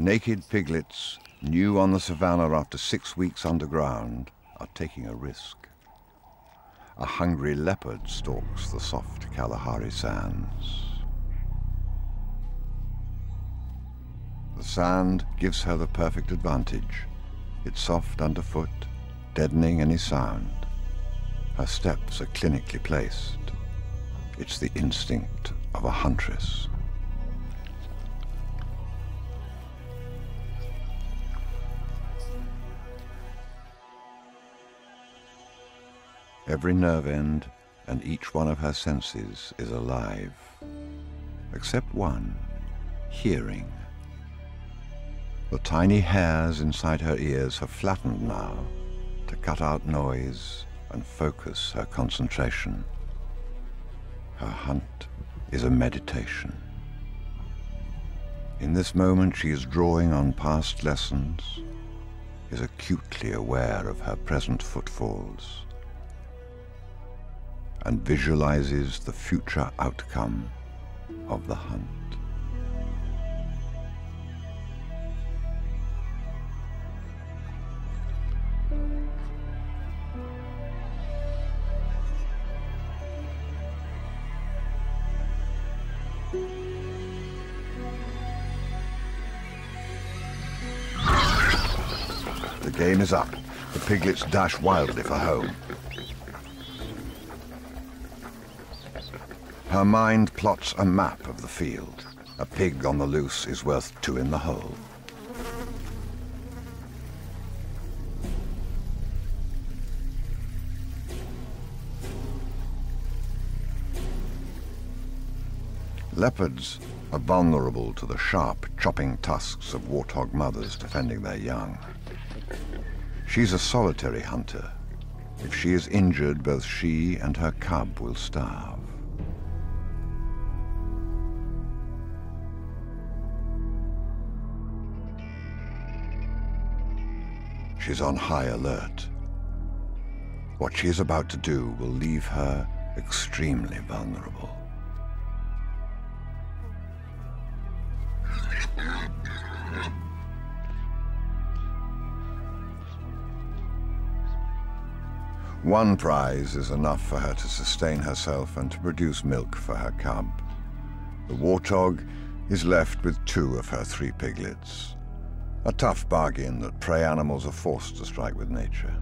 Naked piglets, new on the savannah after 6 weeks underground, are taking a risk. A hungry leopard stalks the soft Kalahari sands. The sand gives her the perfect advantage, it's soft underfoot, deadening any sound. Her steps are clinically placed. It's the instinct of a huntress. Every nerve end and each one of her senses is alive, except one, hearing. The tiny hairs inside her ears have flattened now to cut out noise and focus her concentration. Her hunt is a meditation. In this moment, she is drawing on past lessons, is acutely aware of her present footfalls, and visualizes the future outcome of the hunt. The game is up. The piglets dash wildly for home. Her mind plots a map of the field. A pig on the loose is worth 2 in the hole. Leopards are vulnerable to the sharp, chopping tusks of warthog mothers defending their young. She's a solitary hunter. If she is injured, both she and her cub will starve. She's on high alert. What she is about to do will leave her extremely vulnerable. One prize is enough for her to sustain herself and to produce milk for her cub. The warthog is left with 2 of her 3 piglets. A tough bargain that prey animals are forced to strike with nature.